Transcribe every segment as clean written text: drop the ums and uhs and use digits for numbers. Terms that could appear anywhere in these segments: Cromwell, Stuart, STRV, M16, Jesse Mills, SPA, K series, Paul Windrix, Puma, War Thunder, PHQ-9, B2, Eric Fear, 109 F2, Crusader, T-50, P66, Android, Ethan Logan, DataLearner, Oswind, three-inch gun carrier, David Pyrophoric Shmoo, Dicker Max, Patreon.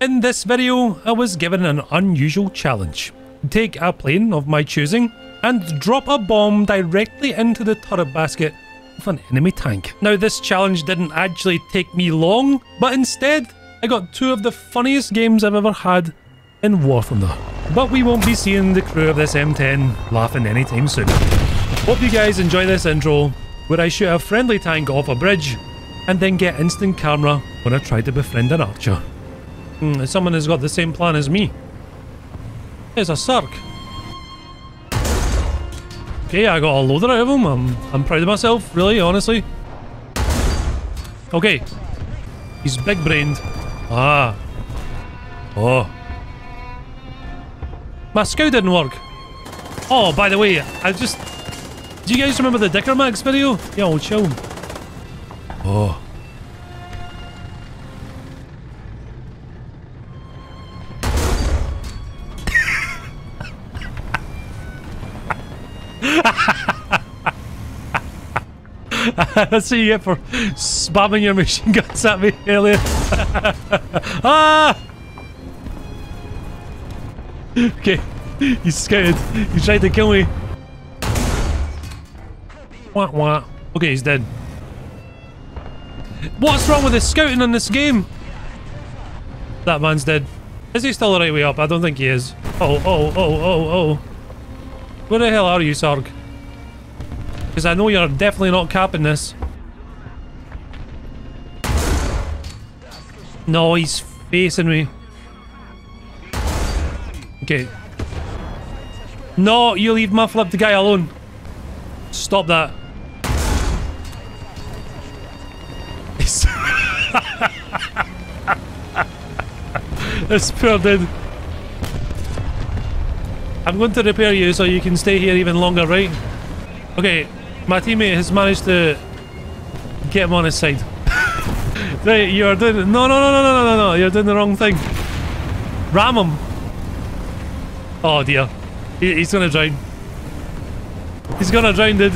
In this video, I was given an unusual challenge. Take a plane of my choosing and drop a bomb directly into the turret basket of an enemy tank. Now, this challenge didn't actually take me long, but instead I got two of the funniest games I've ever had in War Thunder. But we won't be seeing the crew of this M10 laughing anytime soon. Hope you guys enjoy this intro where I shoot a friendly tank off a bridge and then get instant camera when I try to befriend an Archer. Someone has got the same plan as me. There's a Circ. Okay, I got a loader out of him. I'm proud of myself, really, honestly. Okay. He's big-brained. Ah. Oh. My scout didn't work. Oh, by the way, do you guys remember the Dicker Max video? Yeah, old chill. Oh. That's what you get for spamming your machine guns at me earlier. Ah! Okay, he's scouted. He tried to kill me. Wah wah. Okay, he's dead. What's wrong with the scouting in this game? That man's dead. Is he still the right way up? I don't think he is. Oh. Where the hell are you, Sarg? Because I know you're definitely not capping this. No, he's facing me. Okay. No, you leave my flipped guy alone. Stop that. This poor dude. I'm going to repair you so you can stay here even longer, right? Okay. My teammate has managed to get him on his side. Right, you are doing... No, you're doing the wrong thing. Ram him. Oh dear. He's gonna drown. He's gonna drown, dude.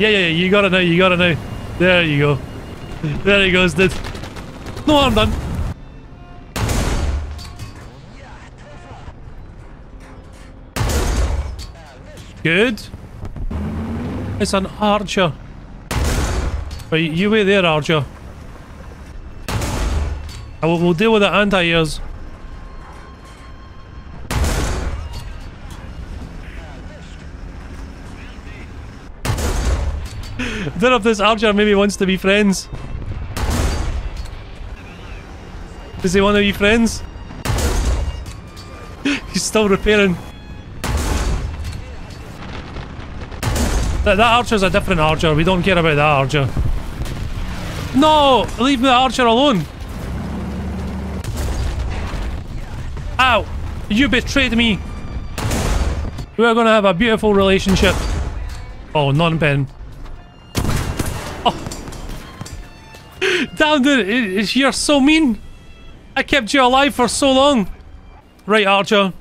Yeah, you got it now. There you go. There he goes, dude. No harm done. Good. It's an Archer. Right, you wait there, Archer. We'll deal with the anti-airs. I don't know if this Archer maybe wants to be friends. Does he want to be friends? He's still repairing. That Archer's a different Archer. We don't care about that Archer. No! Leave the Archer alone! Ow! You betrayed me! We're gonna have a beautiful relationship. Oh, non-pen. Oh! Damn, dude! You're so mean! I kept you alive for so long! Right, Archer.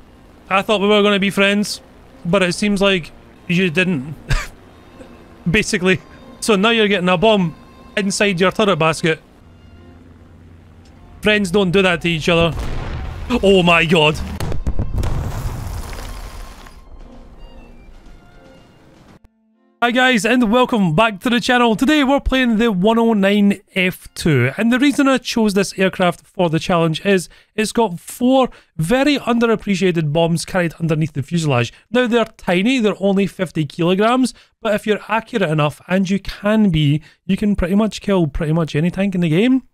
I thought we were gonna be friends, but it seems like you didn't. Basically, so now you're getting a bomb inside your turret basket. Friends don't do that to each other. Oh my god. Hi guys, and welcome back to the channel. Today we're playing the 109 F2, and the reason I chose this aircraft for the challenge is it's got four very underappreciated bombs carried underneath the fuselage. Now they're tiny, they're only 50 kilograms, but if you're accurate enough, and you can be, you can pretty much kill pretty much any tank in the game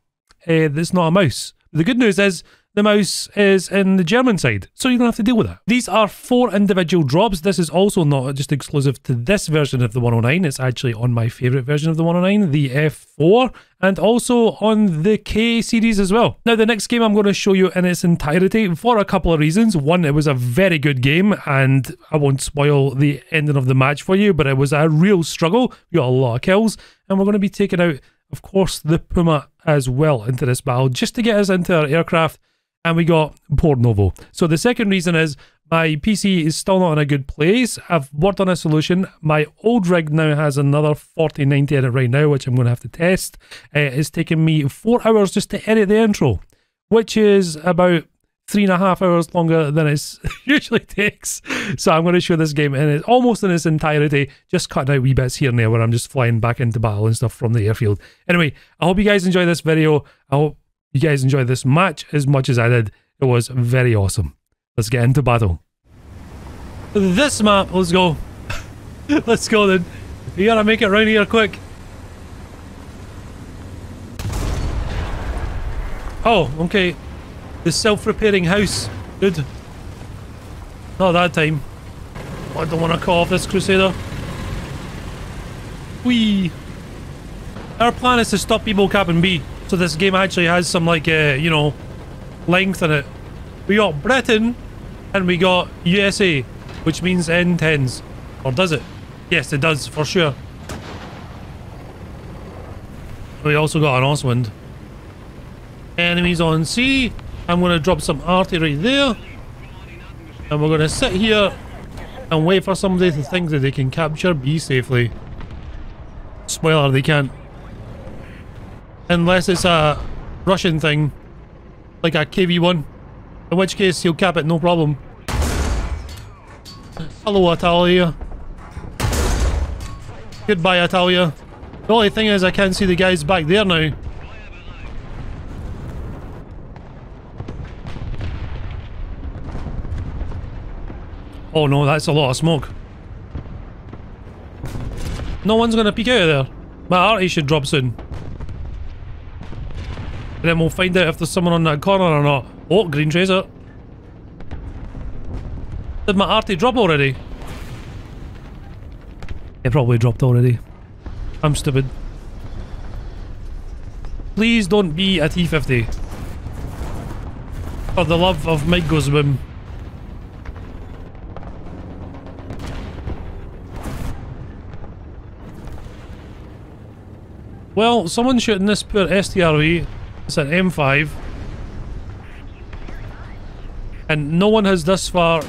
that's not a mouse. The good news is the mouse is in the German side, so you don't have to deal with that. These are four individual drops. This is also not just exclusive to this version of the 109. It's actually on my favourite version of the 109, the F4, and also on the K series as well. Now, the next game I'm going to show you in its entirety for a couple of reasons. One, it was a very good game, and I won't spoil the ending of the match for you, but it was a real struggle. We got a lot of kills, and we're going to be taking out, of course, the Puma as well into this battle, just to get us into our aircraft. And we got Port Novo. So the second reason is my PC is still not in a good place. I've worked on a solution. My old rig now has another 4090 in it right now, which I'm going to have to test. It's taken me 4 hours just to edit the intro. which is about 3.5 hours longer than it usually takes. So I'm going to show this game in it, almost in its entirety, just cut out wee bits here and there where I'm just flying back into battle and stuff from the airfield. Anyway, I hope you guys enjoy this video. I hope you guys enjoy this match as much as I did. It was very awesome. Let's get into battle. This map, let's go. Let's go then. You gotta make it round here quick. Oh, okay. The self-repairing house. Good. Not that time. I don't want to call off this Crusader. Whee! Our plan is to stop people capping B, so this game actually has some, like, you know, length in it. We got Britain, and we got USA, which means M10s. Or does it? Yes, it does, for sure. We also got an Oswind. Enemies on C. I'm going to drop some artillery there. And we're going to sit here and wait for somebody to think that they can capture B safely. Spoiler, they can't. Unless it's a Russian thing. Like a KV-1. In which case, he'll cap it, no problem. Hello, Italia. Goodbye, Italia. The only thing is I can't see the guys back there now. Oh no, that's a lot of smoke. No one's going to peek out of there. My arty should drop soon. And then we'll find out if there's someone on that corner or not. Oh, green tracer. Did my arty drop already? It probably dropped already. I'm stupid. Please don't be a T-50. For the love of Mike goes boom. Well, someone's shooting this poor STRV. It's an M5. And no one has thus far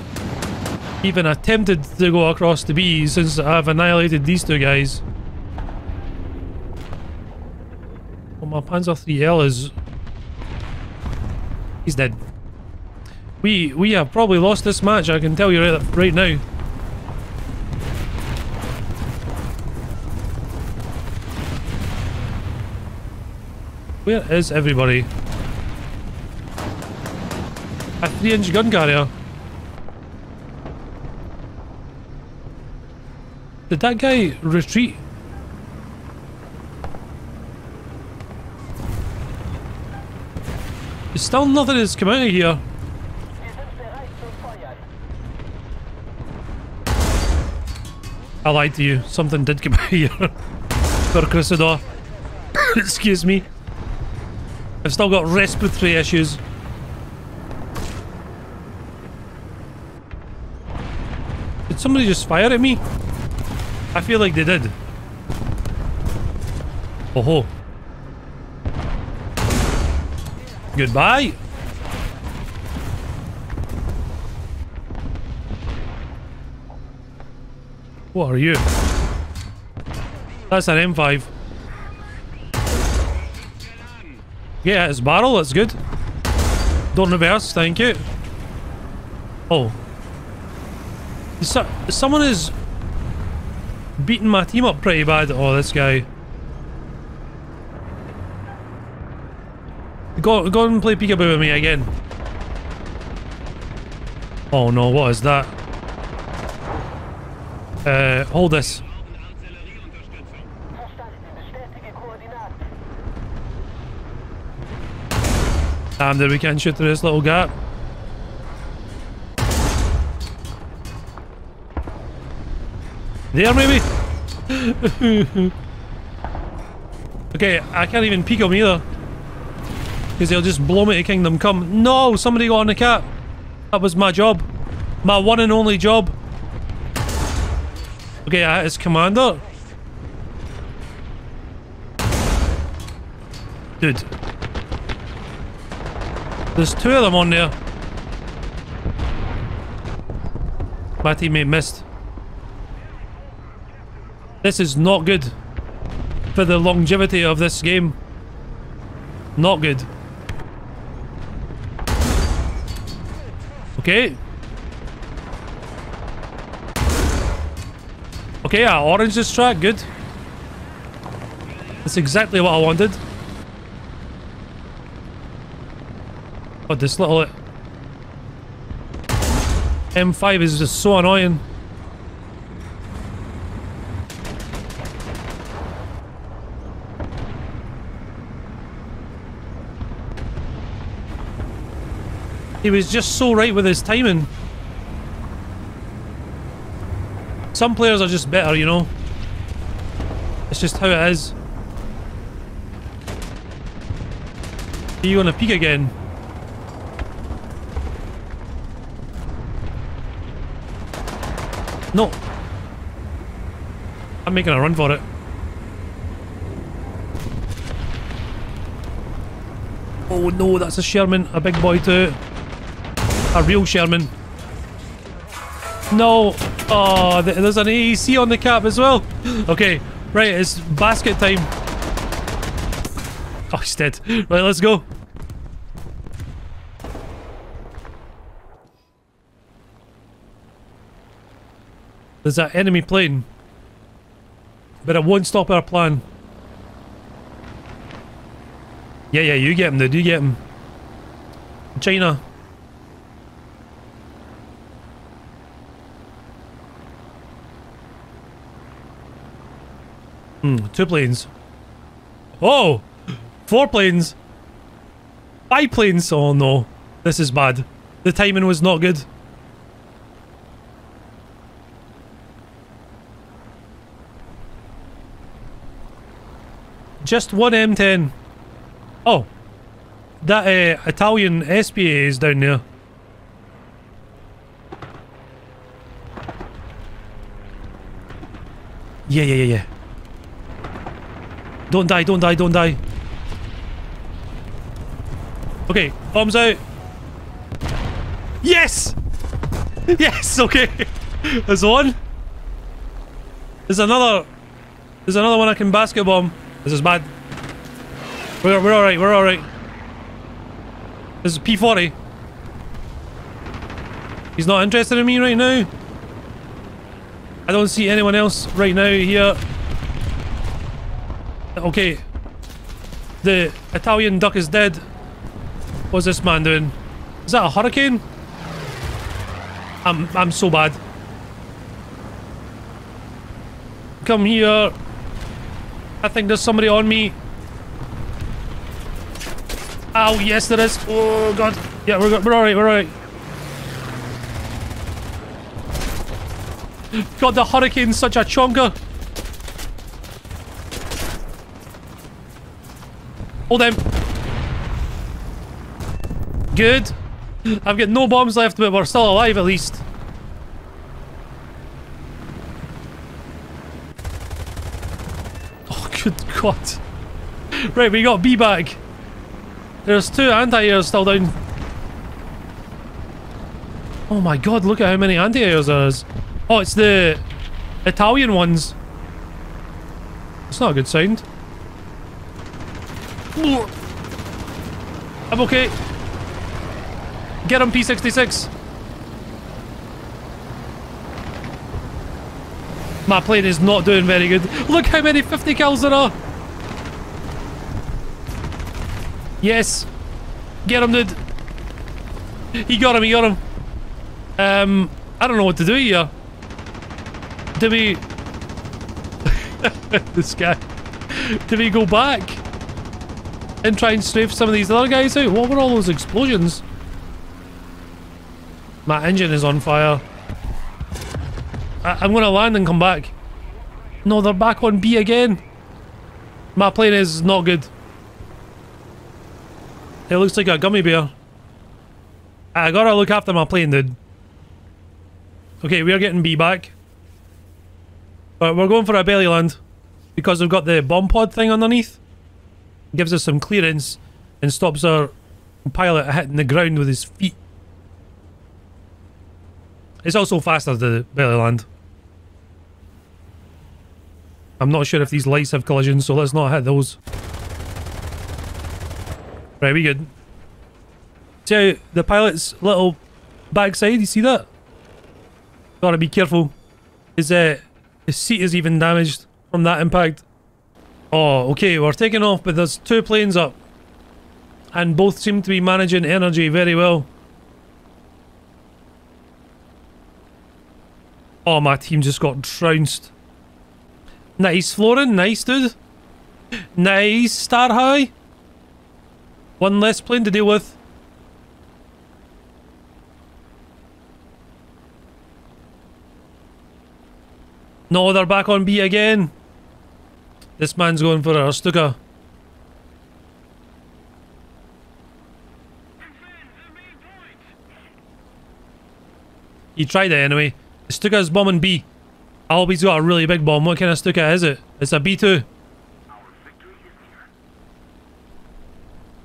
even attempted to go across the B since I've annihilated these two guys. Oh, my Panzer 3L is... he's dead. We have probably lost this match, I can tell you right now. Where is everybody? A three-inch gun carrier. Did that guy retreat? There's still nothing that's come out of here. I lied to you. Something did come out of here. For Crusader. Excuse me. I've still got respiratory issues. Did somebody just fire at me? I feel like they did. Oh ho. Goodbye. What are you? That's an M5. Yeah, it's barrel, that's good. Don't reverse, thank you. Oh. Someone is beating my team up pretty bad. Oh, this guy. Go and play peekaboo with me again. Oh no, what is that? Hold this. Damn, that we can shoot through this little gap. There, maybe? Okay, I can't even peek him either. Because they'll just blow me to Kingdom Come. No, somebody got on the cap. That was my job. My one and only job. Okay, I hit his commander. Dude. There's two of them on there. My teammate missed. This is not good for the longevity of this game. Not good. Okay. Okay, I orange this track. Good. That's exactly what I wanted. Oh, this little M5 is just so annoying. He was just so right with his timing. Some players are just better, you know. It's just how it is. Are you gonna peek again? No. I'm making a run for it. Oh no, that's a Sherman. A big boy too. A real Sherman. No. Oh, there's an AEC on the cap as well. Okay. Right, it's basket time. Oh, he's dead. Right, let's go. There's that enemy plane, but it won't stop our plan. Yeah, you get him, dude, you get him. China. Two planes. Oh! Four planes! Five planes! Oh no. This is bad. The timing was not good. Just one M10. Oh, that Italian SPA is down there. Yeah. Don't die, don't die, don't die. Okay, bombs out. Yes! Yes, okay. There's one. There's another. There's another one I can basket bomb. This is bad. We're alright, we're alright. This is P40. He's not interested in me right now. I don't see anyone else right now here. Okay. The Italian duck is dead. What's this man doing? Is that a Hurricane? I'm so bad. Come here. I think there's somebody on me. Oh, yes there is. Oh god. Yeah, we're alright, we're alright. God, the Hurricane's such a chonker. Hold him. Good. I've got no bombs left, but we're still alive at least. Good god. Right, we got B back. There's two anti-airs still down. Oh my god, look at how many anti-airs there is. Oh, it's the Italian ones. It's not a good sound. I'm okay. Get him, P66. My plane is not doing very good. Look how many 50 kills there are. Yes. Get him, dude. He got him, he got him. I don't know what to do here. Do we... this guy. Do we go back? And try and strafe some of these other guys out? What were all those explosions? My engine is on fire. I'm gonna land and come back. No, they're back on B again. My plane is not good. It looks like a gummy bear. I gotta look after my plane, dude. Okay, we are getting B back. But we're going for a belly land. Because we've got the bomb pod thing underneath. It gives us some clearance and stops our pilot hitting the ground with his feet. It's also faster to belly land. I'm not sure if these lights have collisions, so let's not hit those. Right, we good. See how the pilot's little backside. You see that? Gotta be careful. His seat is even damaged from that impact. Oh, okay, we're taking off, but there's two planes up. And both seem to be managing energy very well. Oh, my team just got trounced. Nice, Florin. Nice, dude. Nice, Star High. One less plane to deal with. No, they're back on B again. This man's going for a Stuka. He tried it anyway. The Stuka's bombing B. I hope he's got a really big bomb. What kind of Stuka is it? It's a B2.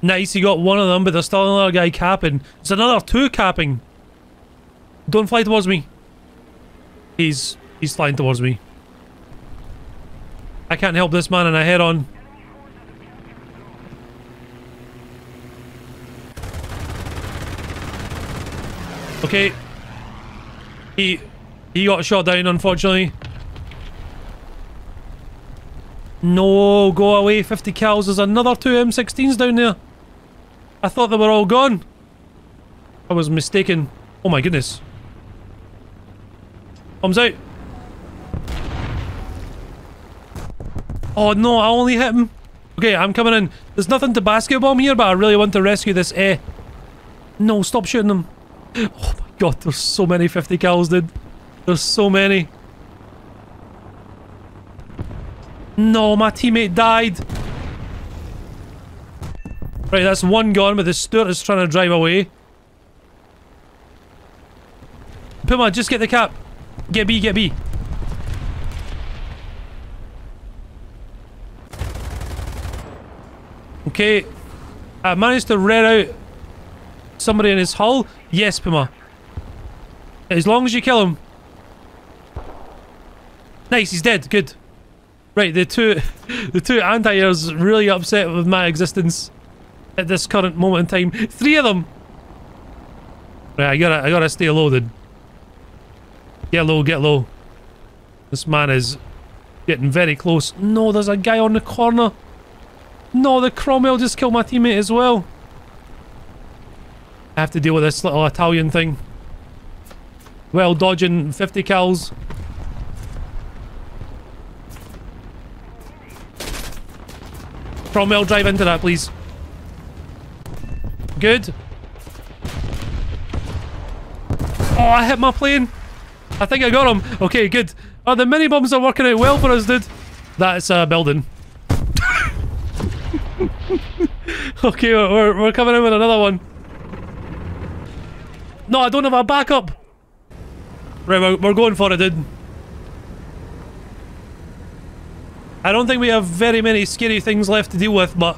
Nice, he got one of them, but there's still another guy capping. There's another two capping. Don't fly towards me. He's flying towards me. I can't help this man in a head-on. Okay. He got shot down, unfortunately. No, go away, 50 cals. There's another two M16s down there. I thought they were all gone. I was mistaken. Oh my goodness. Bombs out. Oh no, I only hit him. Okay, I'm coming in. There's nothing to basket bomb here, but I really want to rescue this air. No, stop shooting them. Oh my god, there's so many 50 cals, dude. There's so many. No, my teammate died. Right, that's one gone, but the Stuart is trying to drive away. Puma, just get the cap. Get B, get B. Okay. I managed to rear out somebody in his hull. Yes, Puma. As long as you kill him. Nice, he's dead. Good. Right, the two anti-airs really upset with my existence at this current moment in time. Three of them. Right, I gotta stay low, dude. Get low, get low. This man is getting very close. No, there's a guy on the corner. No, the Cromwell just killed my teammate as well. I have to deal with this little Italian thing. Well, dodging 50 cals. Cromwell, drive into that, please. Good. Oh, I hit my plane. I think I got him. Okay, good. Oh, the mini bombs are working out well for us, dude. That's a building. Okay, we're coming in with another one. No, I don't have a backup. Right, we're going for it, dude. I don't think we have very many scary things left to deal with, but...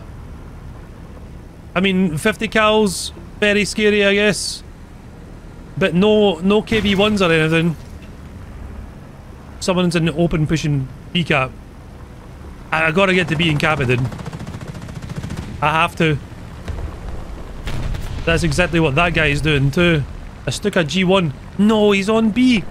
I mean, 50 cals, very scary, I guess. But no KV-1s or anything. Someone's in the open pushing B cap. I gotta get to B and cap it, dude. I have to. That's exactly what that guy is doing too. I stuck a G1. No, he's on B.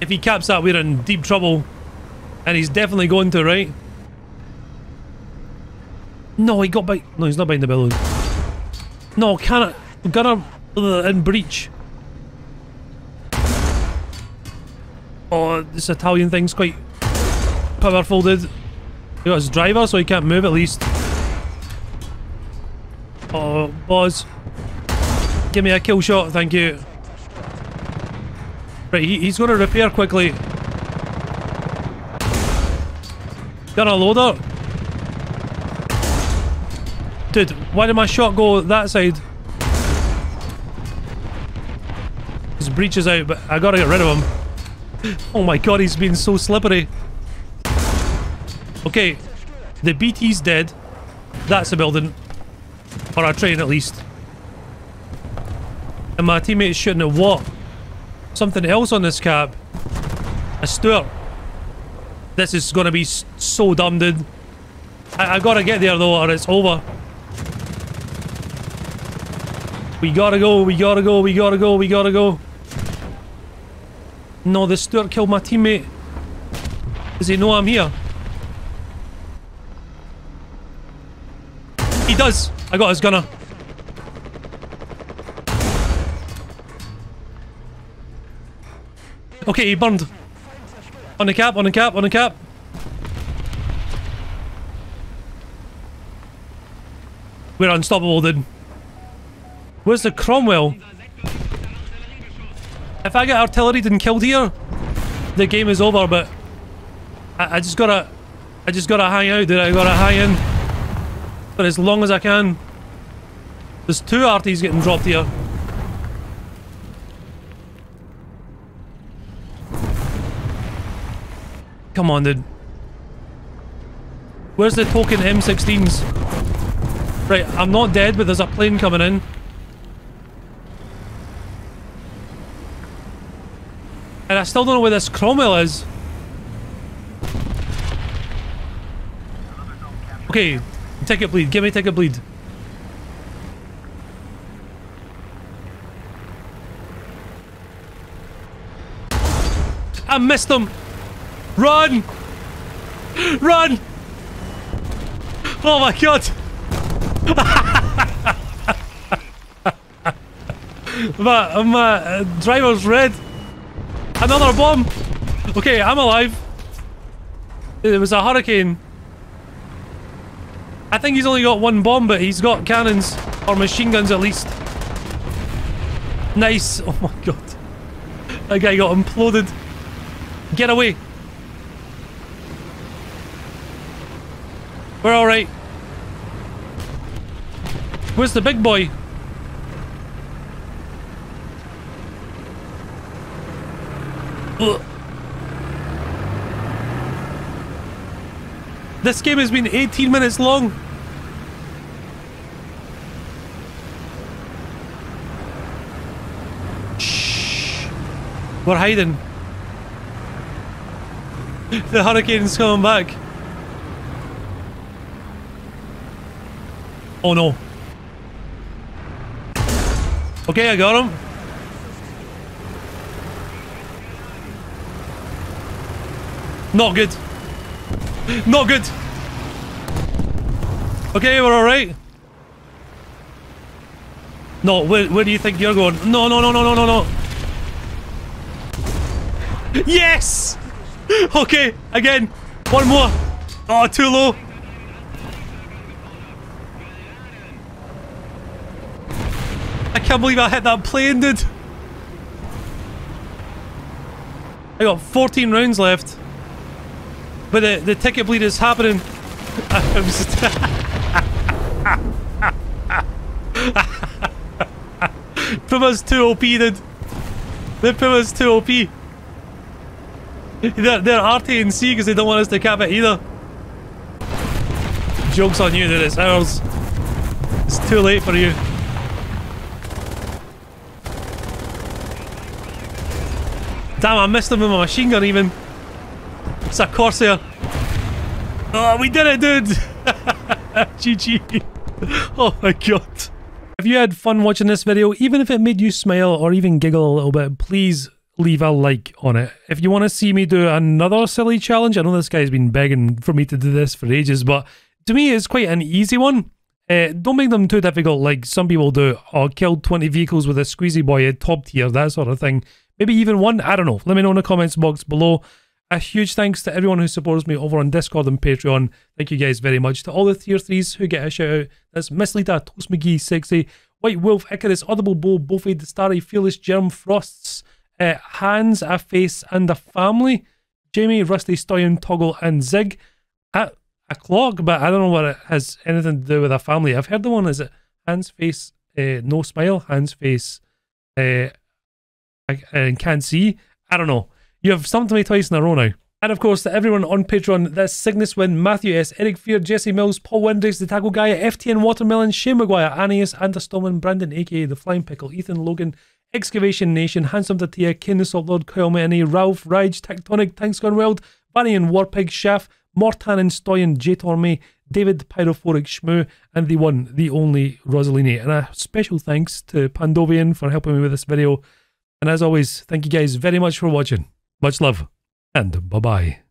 If he caps that, we're in deep trouble. And he's definitely going to, right? No, he got by. No, he's not behind the building. No, can't. Gunner in breach. Oh, this Italian thing's quite powerful, dude. He got his driver, so he can't move at least. Oh, Boz. Give me a kill shot, thank you. Right, he's going to repair quickly. Gunner loader. Dude, why did my shot go that side? His breach is out, but I gotta get rid of him. Oh my god, he's been so slippery. Okay, the BT's dead. That's a building. Or a train at least. And my teammate's shooting at what? Something else on this cab. A Stuart. This is gonna be so dumb, dude. I gotta get there though, or it's over. We gotta go, we gotta go, we gotta go, we gotta go. No, the Stuart killed my teammate. Does he know I'm here? He does! I got his gunner. Okay, he burned. On the cap, on the cap, on the cap. We're unstoppable, dude. Where's the Cromwell? If I get artillery and killed here, the game is over, but I just gotta hang out, dude. I gotta hang in for as long as I can. There's two arties getting dropped here. Come on, dude. Where's the token M16s? Right, I'm not dead, but there's a plane coming in. And I still don't know where this Cromwell is. Okay, ticket bleed. Give me ticket bleed. I missed him. Run! Run! Oh my god! my driver's red. Another bomb! Okay, I'm alive. It was a hurricane. I think he's only got one bomb, but he's got cannons. Or machine guns at least. Nice. Oh my god. That guy got imploded. Get away. We're alright. Where's the big boy? Ugh. This game has been 18 minutes long. Shh. We're hiding. The hurricane's coming back. Oh no. Okay, I got him. Not good. Not good. Okay, we're alright. No, where do you think you're going? No, no, no, no, no, no, no. Yes! Okay, again. One more. Oh, too low. I can't believe I hit that plane, dude. I got 14 rounds left. But the ticket bleed is happening. Puma's too OP, dude. The Puma's too OP. They're RT and C because they don't want us to cap it either. Joke's on you, dude. It's ours. It's too late for you. Damn, I missed him with my machine gun even. It's a Corsair. Oh, we did it, dude! GG. Oh my god. If you had fun watching this video, even if it made you smile or even giggle a little bit, please leave a like on it. If you want to see me do another silly challenge, I know this guy's been begging for me to do this for ages, but to me it's quite an easy one. Don't make them too difficult like some people do, or killed 20 vehicles with a squeezy boy at top tier, that sort of thing. Maybe even one, I don't know. Let me know in the comments box below. A huge thanks to everyone who supports me over on Discord and Patreon. Thank you guys very much. To all the tier 3s who get a shout out, that's Miss Lita, Toast McGee, Sexy, White Wolf, Icarus, Audible Bow, Bofi, Dastari, Fearless, Germ, Frosts, Hands, A Face and a Family, Jamie, Rusty, Stoyan, Toggle and Zig. At a clock, but I don't know what it has anything to do with a family. I've heard the one, is it Hands, Face, No Smile, Hands, Face, and Can't See? I don't know. You have stumped me twice in a row now. And of course to everyone on Patreon, that's Cygnus Wynn, Matthew S, Eric Fear, Jesse Mills, Paul Windrix, The Tackle Guy, FTN Watermelon, Shane Maguire, Anius, Anta Stallman, Brandon aka The Flying Pickle, Ethan Logan, Excavation Nation, Handsome Tatia, King the Salt Lord, Kyle Manny, Ralph, Raj, Tectonic, Tanks Gone Wild, Bunny and Warpig, Shaft, Mortanen, Stoyan, J-Torme, David Pyrophoric Shmoo, and the one, the only Rosalini. And a special thanks to Pandovian for helping me with this video. And as always, thank you guys very much for watching. Much love, and bye-bye.